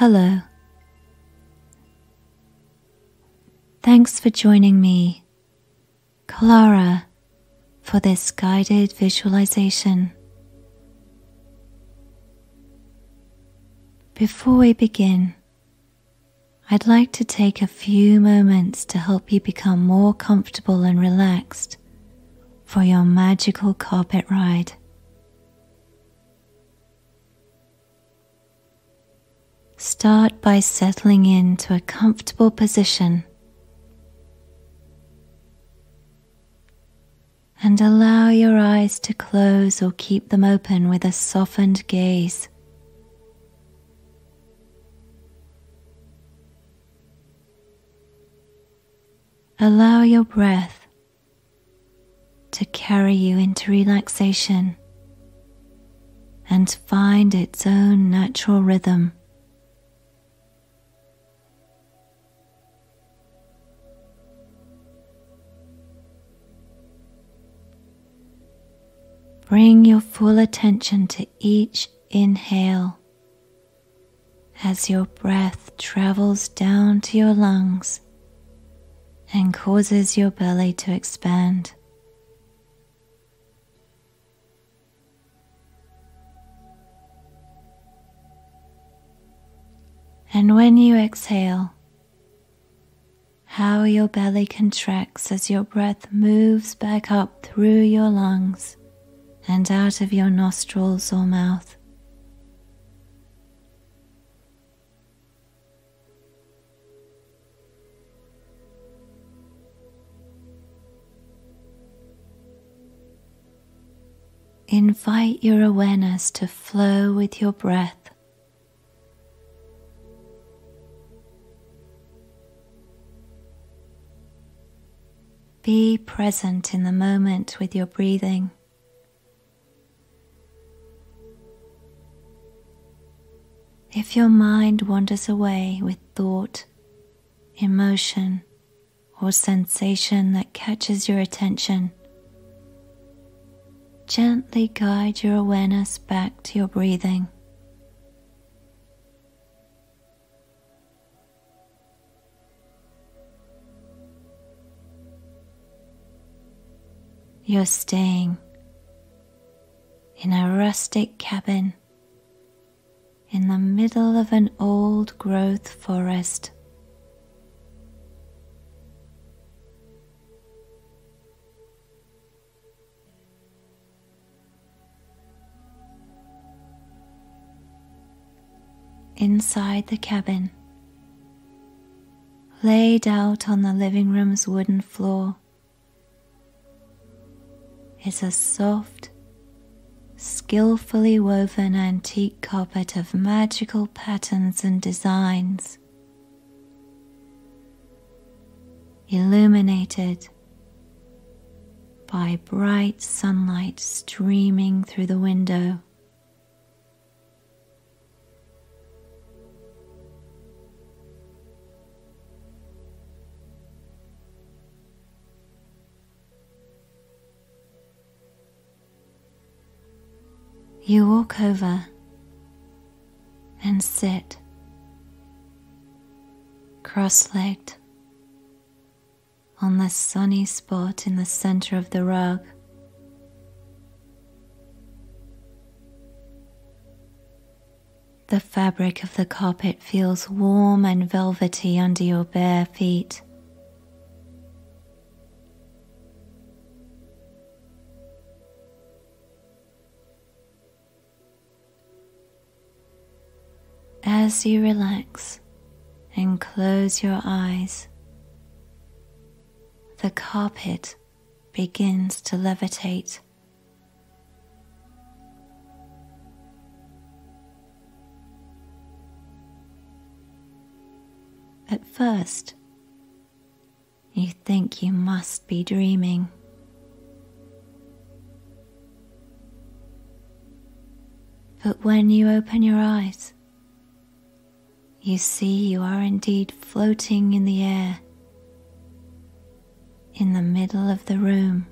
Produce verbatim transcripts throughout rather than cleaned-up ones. Hello. Thanks for joining me, Clara, for this guided visualization. Before we begin, I'd like to take a few moments to help you become more comfortable and relaxed for your magical carpet ride. Start by settling into a comfortable position and allow your eyes to close or keep them open with a softened gaze. Allow your breath to carry you into relaxation and find its own natural rhythm. Bring your full attention to each inhale as your breath travels down to your lungs and causes your belly to expand. And when you exhale, how your belly contracts as your breath moves back up through your lungs and out of your nostrils or mouth. Invite your awareness to flow with your breath. Be present in the moment with your breathing. If your mind wanders away with thought, emotion, or sensation that catches your attention, gently guide your awareness back to your breathing. You're staying in a rustic cabin in the middle of an old-growth forest. Inside the cabin, laid out on the living room's wooden floor, is a soft, skillfully woven antique carpet of magical patterns and designs, illuminated by bright sunlight streaming through the window. You walk over and sit, cross-legged, on the sunny spot in the center of the rug. The fabric of the carpet feels warm and velvety under your bare feet. As you relax and close your eyes, the carpet begins to levitate. At first, you think you must be dreaming. But when you open your eyes, you see you are indeed floating in the air, in the middle of the room.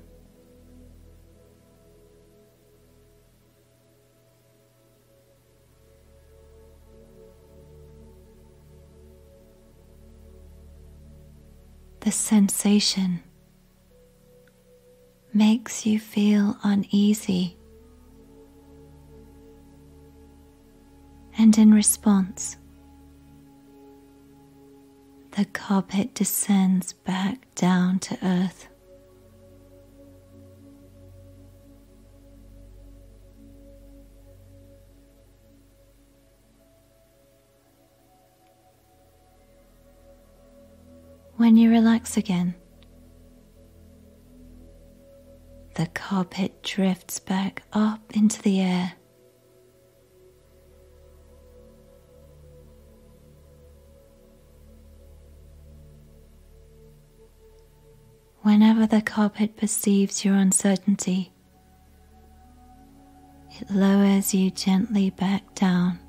This sensation makes you feel uneasy, and in response, the carpet descends back down to earth. When you relax again, the carpet drifts back up into the air. Whenever the carpet perceives your uncertainty, it lowers you gently back down.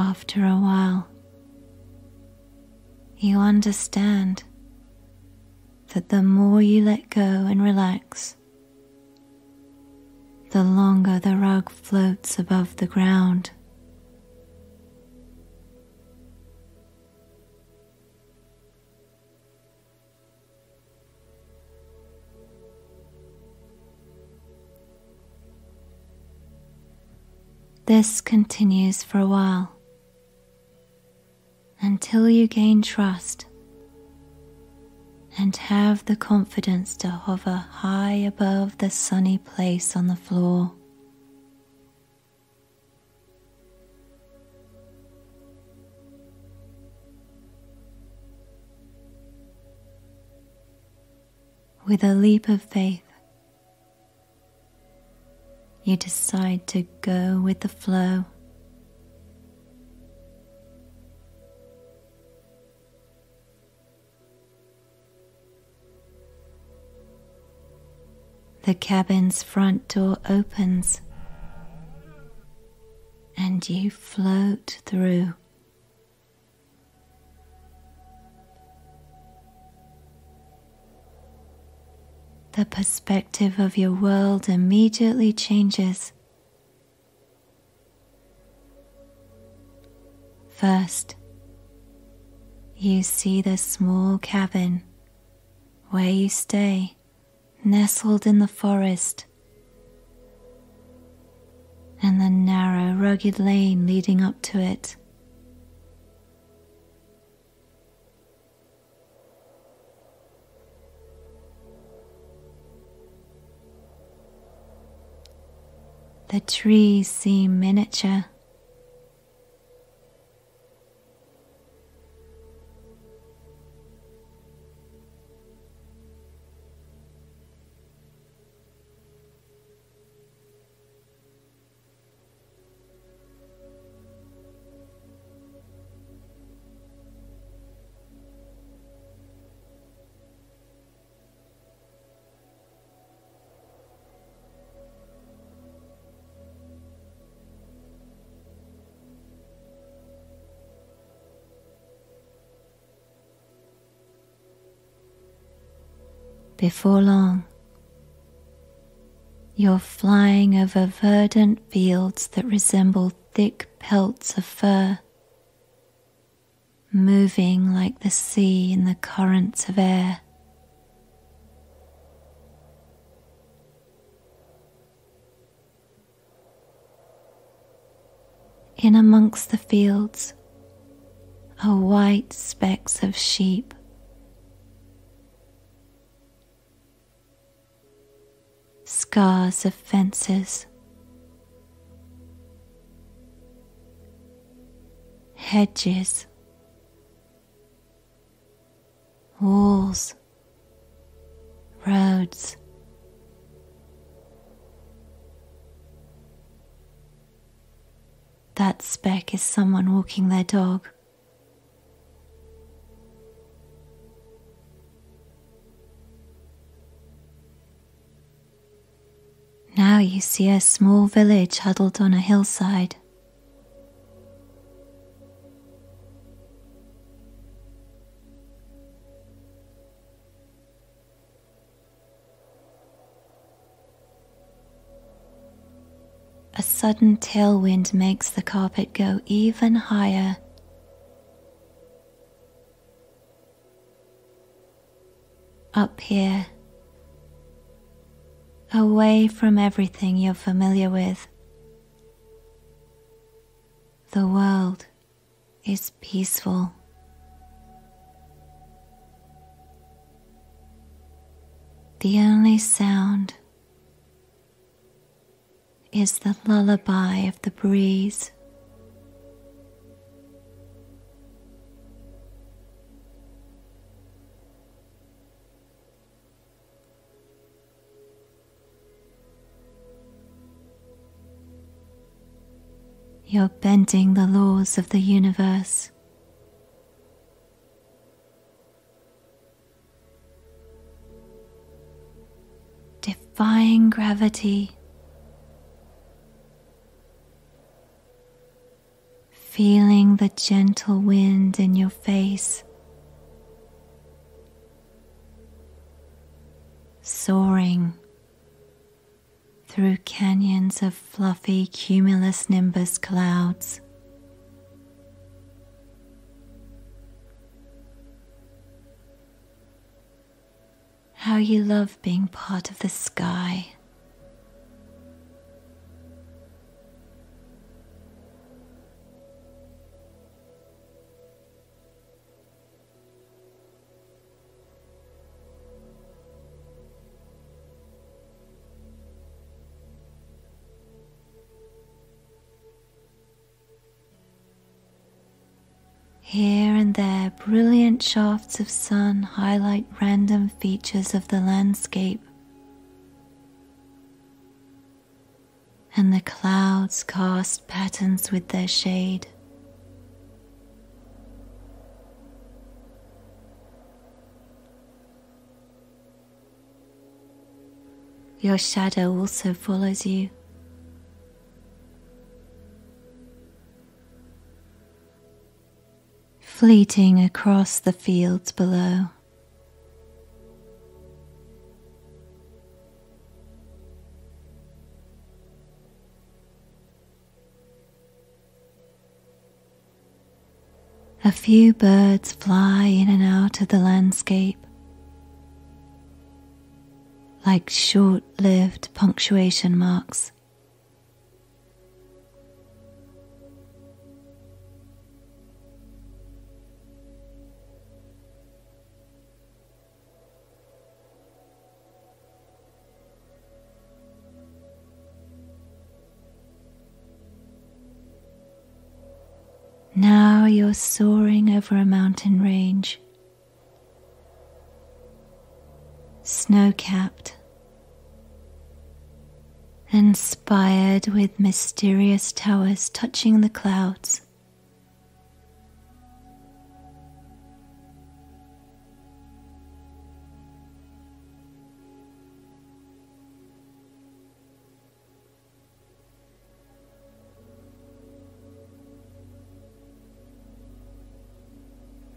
After a while, you understand that the more you let go and relax, the longer the rug floats above the ground. This continues for a while, until you gain trust and have the confidence to hover high above the sunny place on the floor. With a leap of faith, you decide to go with the flow. The cabin's front door opens, and you float through. The perspective of your world immediately changes. First, you see the small cabin where you stay, nestled in the forest, and the narrow, rugged lane leading up to it. The trees seem miniature. Before long, you're flying over verdant fields that resemble thick pelts of fur, moving like the sea in the currents of air. In amongst the fields are white specks of sheep. Scars of fences, hedges, walls, roads. That speck is someone walking their dog. Now you see a small village huddled on a hillside. A sudden tailwind makes the carpet go even higher. Up here, away from everything you're familiar with. The world is peaceful. The only sound is the lullaby of the breeze. You're bending the laws of the universe. Defying gravity. Feeling the gentle wind in your face. Soaring through canyons of fluffy cumulus nimbus clouds. How you love being part of the sky. Here and there, brilliant shafts of sun highlight random features of the landscape, and the clouds cast patterns with their shade. Your shadow also follows you. Fleeting across the fields below. A few birds fly in and out of the landscape, like short-lived punctuation marks. Now you're soaring over a mountain range, snow-capped, and spired with mysterious towers touching the clouds.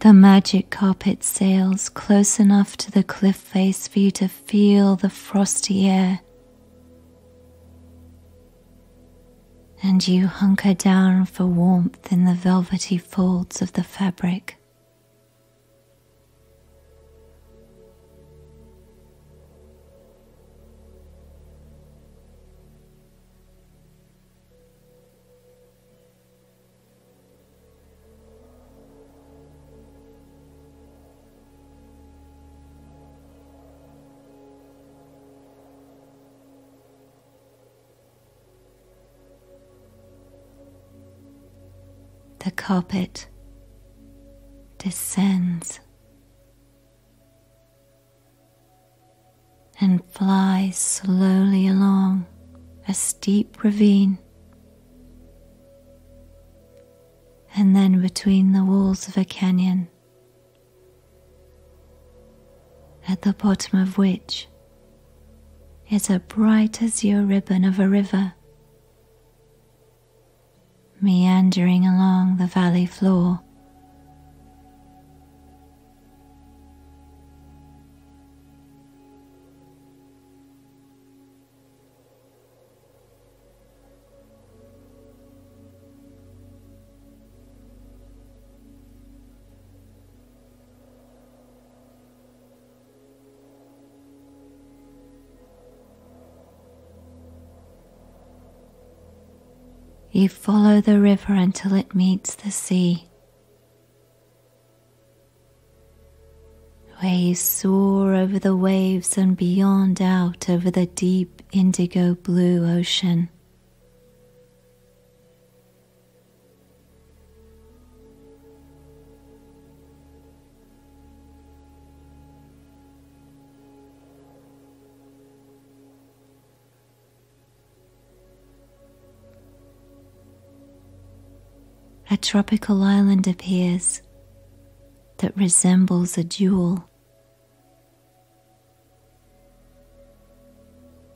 The magic carpet sails close enough to the cliff face for you to feel the frosty air, and you hunker down for warmth in the velvety folds of the fabric. The carpet descends and flies slowly along a steep ravine, and then between the walls of a canyon, at the bottom of which is a bright azure ribbon of a river, meandering along the valley floor. You follow the river until it meets the sea, where you soar over the waves and beyond out over the deep indigo blue ocean. A tropical island appears that resembles a jewel.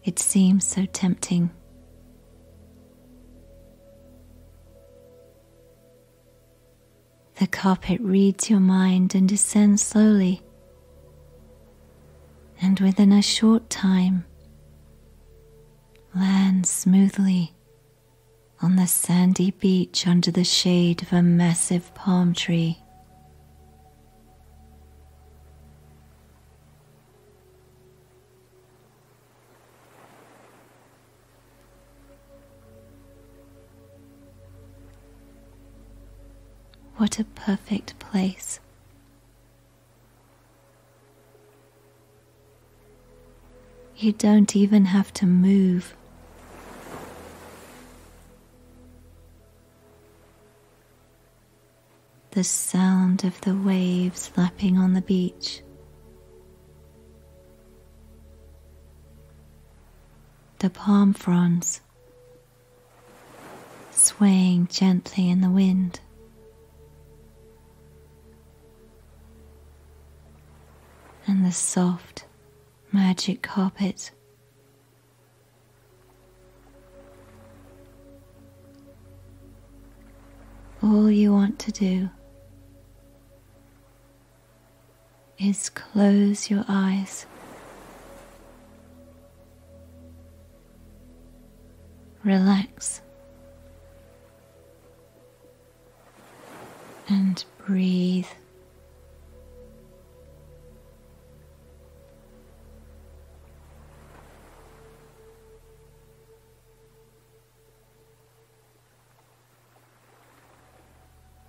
It seems so tempting. The carpet reads your mind and descends slowly, and within a short time, lands smoothly on the sandy beach under the shade of a massive palm tree. What a perfect place. You don't even have to move. The sound of the waves lapping on the beach, the palm fronds swaying gently in the wind, and the soft magic carpet. All you want to do is close your eyes, relax, and breathe.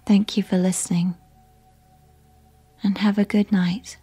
Thank you for listening, and have a good night.